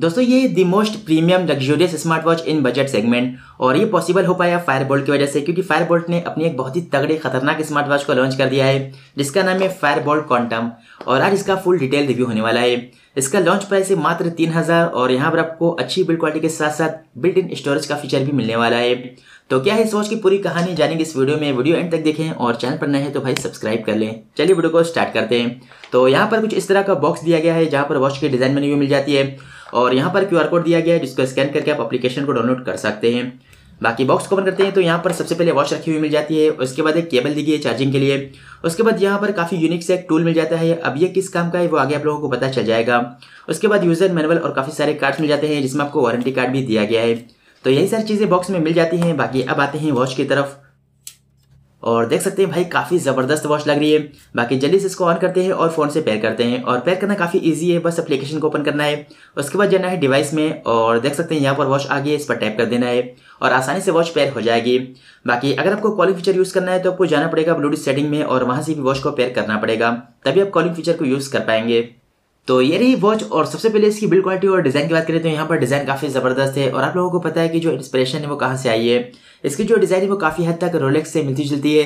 दोस्तों ये the most premium luxurious smart watch in budget segment और ये पॉसिबल हो पाया फायरबोल्ट की वजह से, क्योंकि फायरबोल्ट ने अपनी एक बहुत ही तगड़े खतरनाक स्मार्ट वॉच को लॉन्च कर दिया है जिसका नाम है फायरबोल्ट क्वांटम। और आज इसका फुल डिटेल रिव्यू होने वाला है। इसका लॉन्च प्राइस है मात्र 3000 और यहाँ पर आपको अच्छी बिल्ड क्वालिटी के साथ साथ बिल्ट इन स्टोरेज का फीचर भी मिलने वाला है। तो क्या है इस वॉच की पूरी कहानी जानेंगे इस वीडियो में, वीडियो एंड तक देखें और चैनल पर नए हैं तो भाई सब्सक्राइब कर लें। चलिए वीडियो को स्टार्ट करते हैं। तो यहाँ पर कुछ इस तरह का बॉक्स दिया गया है जहाँ पर वॉच की डिजाइन मेन्यू मिल जाती है और यहाँ पर QR कोड दिया गया है जिसको स्कैन करके आप एप्लीकेशन को डाउनलोड कर सकते हैं। बाकी बॉक्स को ओपन करते हैं तो यहाँ पर सबसे पहले वॉच रखी हुई मिल जाती है, उसके बाद एक केबल दी गई है चार्जिंग के लिए, उसके बाद यहाँ पर काफ़ी यूनिक से एक टूल मिल जाता है। अब ये किस काम का है वो आगे आप लोगों को पता चल जाएगा। उसके बाद यूज़र मैनुअल और काफ़ी सारे कार्ड्स मिल जाते हैं जिसमें आपको वारंटी कार्ड भी दिया गया है। तो यही सारी चीज़ें बॉक्स में मिल जाती हैं। बाकी अब आते हैं वॉच की तरफ और देख सकते हैं भाई काफ़ी ज़बरदस्त वॉच लग रही है। बाकी जल्दी से इसको ऑन करते हैं और फ़ोन से पेयर करते हैं और पेयर करना काफ़ी इजी है, बस एप्लीकेशन को ओपन करना है, उसके बाद जाना है डिवाइस में और देख सकते हैं यहाँ पर वॉच आ गई है, इस पर टैप कर देना है और आसानी से वॉच पेयर हो जाएगी। बाकी अगर आपको कॉलिंग फीचर यूज़ करना है तो आपको जाना पड़ेगा ब्लूटूथ सेटिंग में और वहाँ से भी वॉच को पेयर करना पड़ेगा, तभी आप कॉलिंग फीचर को यूज़ कर पाएंगे। तो ये रही वॉच और सबसे पहले इसकी बिल्ड क्वालिटी और डिज़ाइन की बात करें तो यहाँ पर डिज़ाइन काफ़ी ज़बरदस्त है और आप लोगों को पता है कि जो इंस्पिरेशन है वो कहाँ से आई है। इसकी जो डिज़ाइन है वो काफ़ी हद तक रोलेक्स से मिलती जुलती है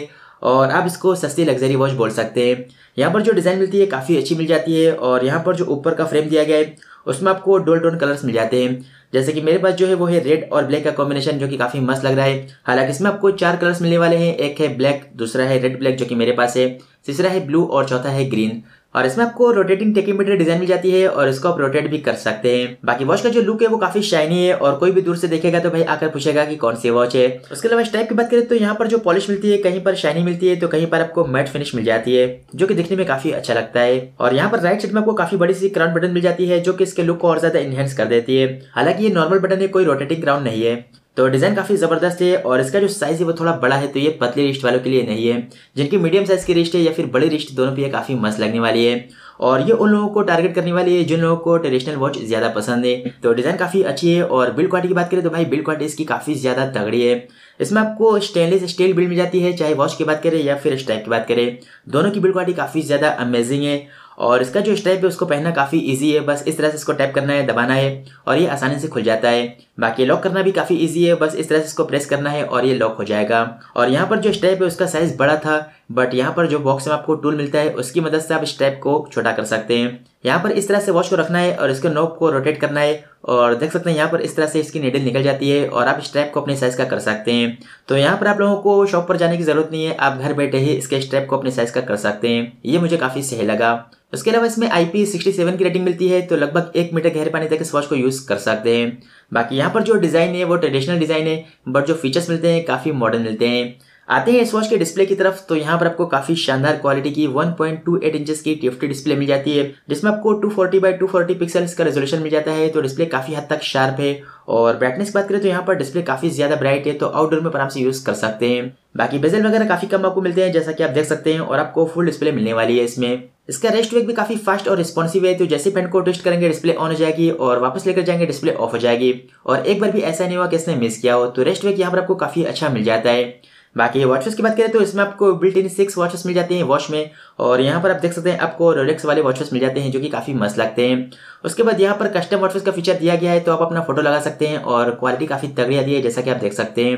और आप इसको सस्ती लग्जरी वॉच बोल सकते हैं। यहाँ पर जो डिज़ाइन मिलती है काफ़ी अच्छी मिल जाती है और यहाँ पर जो ऊपर का फ्रेम दिया गया है उसमें आपको डोल टोन कलर्स मिल जाते हैं, जैसे कि मेरे पास जो है वो है रेड और ब्लैक का कॉम्बिनेशन जो कि काफ़ी मस्त लग रहा है। हालांकि इसमें आपको 4 कलर्स मिलने वाले हैं, एक है ब्लैक, दूसरा है रेड ब्लैक जो कि मेरे पास है, तीसरा है ब्लू और चौथा है ग्रीन। और इसमें आपको रोटेटिंग टेकीमीटर डिजाइन मिल जाती है और इसको आप रोटेट भी कर सकते हैं। बाकी वॉच का जो लुक है वो काफी शाइनी है और कोई भी दूर से देखेगा तो भाई आकर पूछेगा कि कौन सी वॉच है। उसके अलावा स्टाइप की बात करें तो यहाँ पर जो पॉलिश मिलती है कहीं पर शाइनी मिलती है तो कहीं पर आपको मैट फिनिश मिल जाती है जो कि दिखने में काफी अच्छा लगता है। और यहाँ पर राइट साइड में आपको काफी बड़ी सी क्राउन बटन मिल जाती है जो कि इसके लुक को और ज्यादा इन्हेंस कर देती है। हालांकि ये नॉर्मल बटन है, कोई रोटेटिंग क्राउन नहीं है। तो डिज़ाइन काफ़ी ज़बरदस्त है और इसका जो साइज़ है वो थोड़ा बड़ा है, तो ये पतली रिस्ट वालों के लिए नहीं है। जिनकी मीडियम साइज़ की रिस्ट है या फिर बड़ी रिस्ट, दोनों पे ये काफ़ी मस्त लगने वाली है और ये उन लोगों को टारगेट करने वाली है जिन लोगों को ट्रेडिशनल वॉच ज़्यादा पसंद है। तो डिज़ाइन काफ़ी अच्छी है और बिल्ड क्वालिटी की बात करें तो भाई बिल्ड क्वालिटी इसकी काफ़ी ज़्यादा तगड़ी है। इसमें आपको स्टेनलेस स्टील बिल्ड मिल जाती है, चाहे वॉच की बात करें या फिर स्ट्राइप की बात करें, दोनों की बिल्ड क्वालिटी काफ़ी ज़्यादा अमेजिंग है। और इसका जो स्ट्रैप है उसको पहनना काफ़ी इजी है, बस इस तरह से इसको टैप करना है, दबाना है और ये आसानी से खुल जाता है। बाकी लॉक करना भी काफ़ी इजी है, बस इस तरह से इसको प्रेस करना है और ये लॉक हो जाएगा। और यहाँ पर जो स्ट्रैप है उसका साइज़ बड़ा था, बट यहाँ पर जो बॉक्स में आपको टूल मिलता है उसकी मदद से आप स्ट्रैप को छोटा कर सकते हैं। यहाँ पर इस तरह से वॉच को रखना है और इसके नॉब को रोटेट करना है और देख सकते हैं यहाँ पर इस तरह से इसकी नीडल निकल जाती है और आप स्ट्रैप को अपने साइज़ का कर सकते हैं। तो यहाँ पर आप लोगों को शॉप पर जाने की ज़रूरत नहीं है, आप घर बैठे ही इसके स्ट्रैप को अपने साइज़ का कर सकते हैं। ये मुझे काफ़ी सही लगा। उसके अलावा इसमें IP67 की रेटिंग मिलती है, तो लगभग 1 मीटर गहरे पानी तक इस वॉच को यूज़ कर सकते हैं। बाकी यहाँ पर जो डिज़ाइन है वो ट्रेडिशनल डिज़ाइन है, बट जो फीचर्स मिलते हैं काफ़ी मॉडर्न मिलते हैं। आते हैं इस वॉच के डिस्प्ले की तरफ तो यहाँ पर आपको काफ़ी शानदार क्वालिटी की 1.28 इंचेस की TFT डिस्प्ले मिल जाती है जिसमें आपको 240x240 पिक्सल्स का रेजोल्यूशन मिल जाता है। तो डिस्प्ले काफ़ी हद तक शार्प है और ब्राइटनेस की बात करें तो यहाँ पर डिस्प्ले काफ़ी ज़्यादा ब्राइट है, तो आउटडोर में आराम से यूज़ कर सकते हैं। बाकी बेजल वगैरह काफ़ी कम आपको मिलते हैं जैसा कि आप देख सकते हैं और आपको फुल डिस्प्ले मिलने वाली है। इसमें इसका रेस्ट वेक भी काफ़ी फास्ट और रिस्पॉन्सिव है, तो जैसे पेन को ट्विस्ट करेंगे डिस्प्ले ऑन हो जाएगी और वापस लेकर जाएंगे डिस्प्ले ऑफ हो जाएगी और एक बार भी ऐसा नहीं हुआ कि इसने मिस किया हो। तो रेस्ट वेक यहाँ पर आपको काफ़ी अच्छा मिल जाता है। बाकी वॉचेस की बात करें तो इसमें आपको बिल्ट इन 6 वॉचेस मिल जाते हैं वॉच में और यहाँ पर आप देख सकते हैं आपको रोलेक्स वाले वॉचेस मिल जाते हैं जो कि काफ़ी मस्त लगते हैं। उसके बाद यहाँ पर कस्टम वॉचेस का फीचर दिया गया है, तो आप अपना फोटो लगा सकते हैं और क्वालिटी काफ़ी तगड़ी आती है जैसा कि आप देख सकते हैं।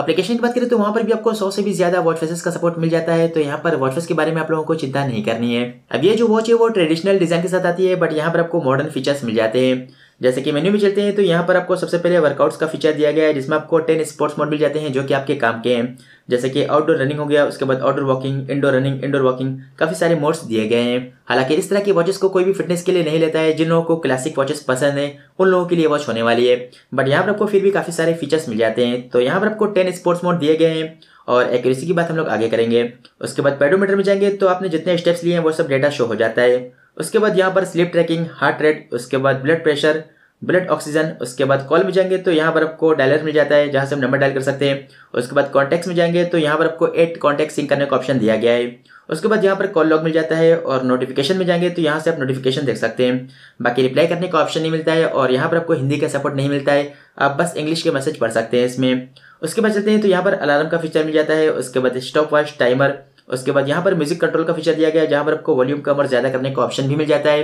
एप्लीकेशन की बात करें तो वहाँ पर भी आपको 100 से भी ज़्यादा वॉचेस का सपोर्ट मिल जाता है, तो यहाँ पर वॉचेस के बारे में आप लोगों को चिंता नहीं करनी है। अब ये जो वॉच है वो ट्रेडिशनल डिज़ाइन के साथ आती है, बट यहाँ पर आपको मॉडर्न फीचर्स मिल जाते हैं। जैसे कि मेन्यू में चलते हैं तो यहाँ पर आपको सबसे पहले वर्कआउट्स का फीचर दिया गया है जिसमें आपको 10 स्पोर्ट्स मोड मिल जाते हैं जो कि आपके काम के हैं, जैसे कि आउटडोर रनिंग हो गया, उसके बाद outdoor walking, indoor running, indoor walking, काफ़ी सारे मोड्स दिए गए हैं। हालांकि इस तरह की वॉचेस को कोई भी फिटनेस के लिए नहीं लेता है, जिन लोगों को क्लासिक वॉचेस पसंद है उन लोगों के लिए वॉच होने वाली है, बट यहाँ पर आपको फिर भी काफ़ी सारे फीचर्स मिल जाते हैं। तो यहाँ पर आपको 10 स्पोर्ट्स मोड दिए गए हैं और एक्यूरेसी की बात हम लोग आगे करेंगे। उसके बाद पेडोमीटर में जाएंगे तो आपने जितने स्टेप्स लिए हैं वो सब डेटा शो हो जाता है। उसके बाद यहाँ पर स्लीप ट्रैकिंग, हार्ट रेट, उसके बाद ब्लड प्रेशर, ब्लड ऑक्सीजन, उसके बाद कॉल में जाएंगे तो यहाँ पर आपको डायलर मिल जाता है जहाँ से हम नंबर डायल कर सकते हैं। उसके बाद कॉन्टैक्ट्स में जाएंगे तो यहाँ पर आपको 8 कॉन्टैक्ट सिंक करने का ऑप्शन दिया गया है। उसके बाद यहाँ पर कॉल लॉग मिल जाता है और नोटिफिकेशन में जाएंगे तो यहाँ से आप नोटिफिकेशन देख सकते हैं। बाकी रिप्लाई करने का ऑप्शन नहीं मिलता है और यहाँ पर आपको हिंदी का सपोर्ट नहीं मिलता है, आप बस इंग्लिश के मैसेज पढ़ सकते हैं इसमें। उसके बाद चलते हैं तो यहाँ पर अलार्म का फीचर मिल जाता है, उसके बाद स्टॉप वॉच, टाइमर, उसके बाद यहाँ पर म्यूजिक कंट्रोल का फीचर दिया गया है जहाँ पर आपको वॉल्यूम कम और ज़्यादा करने का ऑप्शन भी मिल जाता है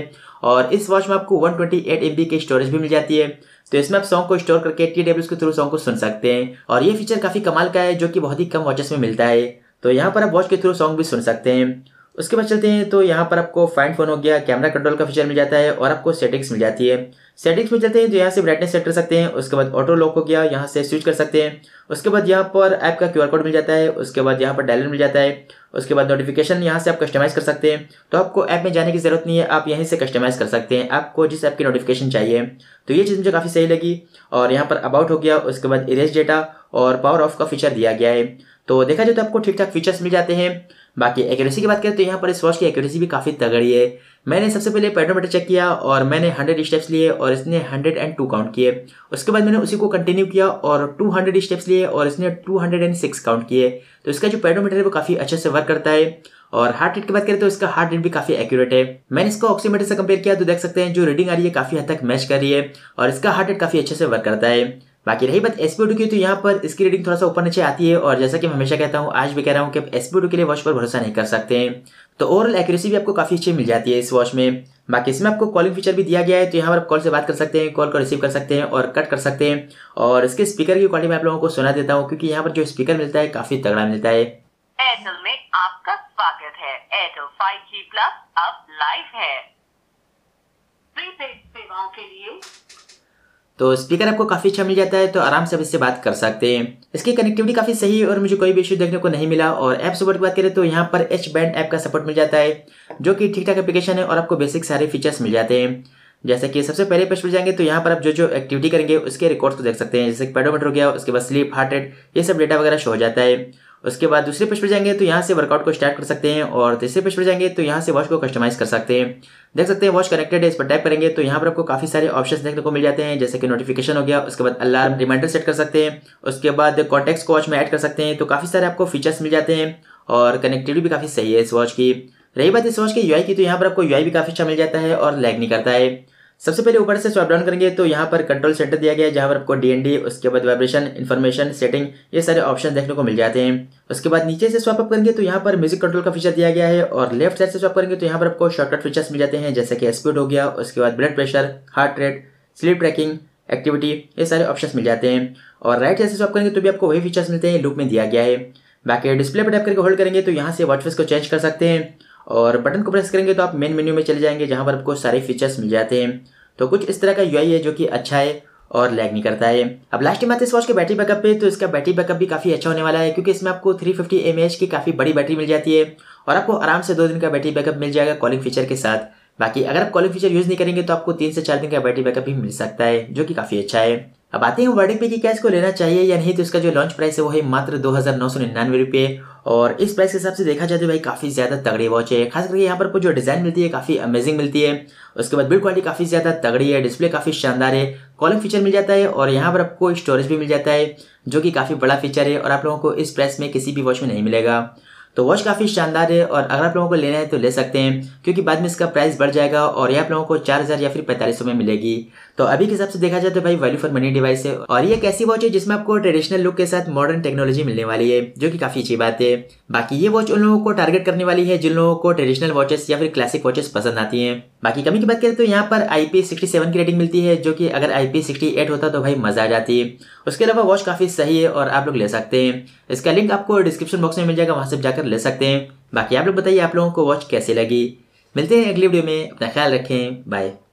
और इस वॉच में आपको 128 MB की स्टोरेज भी मिल जाती है। तो इसमें आप सॉन्ग को स्टोर करके TWS के थ्रू सॉन्ग को सुन सकते हैं और ये फीचर काफ़ी कमाल का है जो कि बहुत ही कम वॉचेस में मिलता है। तो यहाँ पर आप वॉच के थ्रू सॉन्ग भी सुन सकते हैं। उसके बाद चलते हैं तो यहाँ पर आपको फाइंड फोन हो गया, कैमरा कंट्रोल का फीचर मिल जाता है और आपको सेटिंग्स मिल जाती है। सेटिंग्स में चलते हैं तो यहाँ से ब्राइटनेस सेट कर सकते हैं, उसके बाद ऑटो लॉक हो गया, यहाँ से स्विच कर सकते हैं। उसके बाद यहाँ पर ऐप का QR कोड मिल जाता है, उसके बाद यहाँ पर डायलर मिल जाता है, उसके बाद नोटिफिकेशन यहाँ से आप कस्टमाइज़ कर सकते हैं। तो आपको ऐप में जाने की ज़रूरत नहीं है, आप यहीं से कस्टमाइज़ कर सकते हैं आपको जिस ऐप की नोटिफिकेशन चाहिए। तो ये चीज़ मुझे काफ़ी सही लगी। और यहाँ पर अबाउट हो गया, उसके बाद इरेज डेटा और पावर ऑफ का फीचर दिया गया है। तो देखा जाए तो आपको ठीक ठाक फीचर्स मिल जाते हैं। बाकी एक्यूरेसी की बात करें तो यहाँ पर इस वॉच की एक्यूरेसी भी काफ़ी तगड़ी है। मैंने सबसे पहले पेडोमीटर चेक किया और मैंने 100 स्टेप्स लिए और इसने 102 काउंट किए। उसके बाद मैंने उसी को कंटिन्यू किया और 200 स्टेप्स लिए और इसने 206 काउंट किए। तो इसका जो पेडोमीटर है वो काफ़ी अच्छे से वर्क करता है। और हार्ट रेट की बात करें तो इसका हार्ट रेट भी काफ़ी एक्यूरेट है। मैंने इसको ऑक्सीमीटर से कंपेयर किया तो देख सकते हैं जो रीडिंग आ रही है काफ़ी हद तक मैच कर रही है और इसका हार्ट रेट काफ़ी अच्छे से वर्क करता है। बाकी रही बात SpO2 की, तो यहाँ पर इसकी रीडिंग थोड़ा सा ऊपर नीचे आती है और जैसा कि मैं हमेशा कहता हूँ, आज भी कह रहा हूँ कि आप SpO2 के लिए वॉच पर भरोसा नहीं कर सकते हैं। तो ओवरऑल एक्यूरेसी भी आपको काफ़ी अच्छी मिल जाती है इस वॉच में। बाकी इसमें आपको कॉलिंग फीचर भी दिया गया है, तो यहाँ पर आप कॉल से बात कर सकते हैं, कॉल को रिसीव कर सकते हैं और कट कर सकते हैं। और इसके स्पीकर की क्वालिटी मैं आप लोगों को सुना देता हूँ क्योंकि यहाँ पर जो स्पीकर मिलता है काफ़ी तगड़ा मिलता है। एयरटेल में आपका स्वागत है, एयरटेल 5G प्लस अब लाइव है। प्रीपेड सेवाओं के लिए तो स्पीकर आपको काफ़ी अच्छा मिल जाता है, तो आराम से आप इससे बात कर सकते हैं। इसकी कनेक्टिविटी काफ़ी सही है और मुझे कोई भी इश्यू देखने को नहीं मिला। और ऐप सपोर्ट की बात करें तो यहाँ पर H बैंड ऐप का सपोर्ट मिल जाता है जो कि ठीक ठाक एप्लीकेशन है और आपको बेसिक सारे फीचर्स मिल जाते हैं। जैसे कि सबसे पहले पेज पर जाएंगे तो यहाँ पर आप जो जो एक्टिविटी करेंगे उसके रिकॉर्ड्स को देख सकते हैं, जैसे पेडोमीटर हो गया, उसके बाद स्लीप, हार्ट रेट, ये सब डेटा वगैरह शो हो जाता है। उसके बाद दूसरे पेज पर जाएंगे तो यहाँ से वर्कआउट को स्टार्ट कर सकते हैं और तीसरे पेज पर जाएंगे तो यहाँ से वॉच को कस्टमाइज़ कर सकते हैं। देख सकते हैं वॉच कनेक्टेड है, इस पर टैप करेंगे तो यहाँ पर आपको काफ़ी सारे ऑप्शंस देखने को मिल जाते हैं, जैसे कि नोटिफिकेशन हो गया, उसके बाद अलार्म, रिमाइंडर सेट कर सकते हैं, उसके बाद कॉन्टैक्ट्स को वॉच में ऐड कर सकते हैं। तो काफ़ी सारे आपको फीचर्स मिल जाते हैं और कनेक्टिविटी भी काफ़ी सही है इस वॉच की। रही बात इस वॉच की UI की, तो यहाँ पर आपको UI भी काफ़ी अच्छा मिल जाता है और लैग नहीं करता है। सबसे पहले ऊपर से स्वाइप डाउन करेंगे तो यहाँ पर कंट्रोल सेंटर दिया गया है जहाँ पर आपको DND, उसके बाद वाइब्रेशन, इन्फॉर्मेशन, सेटिंग, ये सारे ऑप्शन देखने को मिल जाते हैं। उसके बाद नीचे से स्वाइप अप करेंगे तो यहाँ पर म्यूजिक कंट्रोल का फीचर दिया गया है और लेफ्ट साइड से स्वाइप करेंगे तो यहाँ पर आपको शॉर्टकट फीचर्स मिल जाते हैं, जैसे कि स्पीड हो गया, उसके बाद blood pressure, heart rate, sleep tracking, activity, ये सारे ऑप्शन मिल जाते हैं। और राइट साइड से स्वाइप करेंगे तो भी आपको वही फीचर्स मिलते हैं लूप में दिया गया है। बाकी डिस्प्ले पर टैप करके होल्ड करेंगे तो यहाँ से वॉच फेस को चेंज कर सकते हैं और बटन को प्रेस करेंगे तो आप मेन मेन्यू में चले जाएंगे जहाँ पर आपको सारे फीचर्स मिल जाते हैं। तो कुछ इस तरह का UI है जो कि अच्छा है और लैग नहीं करता है। अब लास्ट में आते हैं इस वॉच के बैटरी बैकअप पे, तो इसका बैटरी बैकअप भी काफ़ी अच्छा होने वाला है क्योंकि इसमें आपको 350 mAh की काफ़ी बड़ी बैटरी मिल जाती है और आपको आराम से 2 दिन का बैटरी बैकअप मिल जाएगा कॉलिंग फीचर के साथ। बाकी अगर आप कॉलिंग फीचर यूज़ नहीं करेंगे तो आपको 3 से 4 दिन का बैटरी बैकअप भी मिल सकता है जो कि काफ़ी अच्छा है। अब आते हैं वर्डिंग पे कि क्या इसको लेना चाहिए या नहीं। तो इसका जो लॉन्च प्राइस है वो है मात्र 2999 रुपये और इस प्राइस के हिसाब से देखा जाए तो भाई काफ़ी ज़्यादा तगड़ी वॉच है। खास करके यहाँ पर आपको जो डिज़ाइन मिलती है काफ़ी अमेजिंग मिलती है, उसके बाद बिल्ड क्वालिटी काफ़ी ज़्यादा तगड़ी है, डिस्प्ले काफ़ी शानदार है, कॉलिंग फीचर मिल जाता है और यहाँ पर आपको स्टोरेज भी मिल जाता है जो कि काफ़ी बड़ा फीचर है और आप लोगों को इस प्राइस में किसी भी वॉच में नहीं मिलेगा। तो वॉच काफ़ी शानदार है और अगर आप लोगों को लेना है तो ले सकते हैं क्योंकि बाद में इसका प्राइस बढ़ जाएगा और ये आप लोगों को 4000 या फिर 4500 में मिलेगी। तो अभी के हिसाब से देखा जाए तो भाई वैल्यू फॉर मनी डिवाइस है और ये एक ऐसी वॉच है जिसमें आपको ट्रेडिशनल लुक के साथ मॉडर्न टेक्नोलॉजी मिलने वाली है जो कि काफ़ी अच्छी बात है। बाकी ये वॉच उन लोगों को टारगेट करने वाली है जिन लोगों को ट्रेडिशनल वॉचेस या फिर क्लासिक वॉचेस पसंद आती हैं। बाकी कमी की बात करें तो यहाँ पर IP67 की रेटिंग मिलती है जो कि अगर IP68 होता तो भाई मज़ा आ जाती। उसके अलावा वॉच काफ़ी सही है और आप लोग ले सकते हैं। इसका लिंक आपको डिस्क्रिप्शन बॉक्स में मिल जाएगा, वहाँ से जाकर ले सकते हैं। बाकी आप लोग बताइए आप लोगों को वॉच कैसे लगी। मिलते हैं अगली वीडियो में, अपना ख्याल रखें, बाय।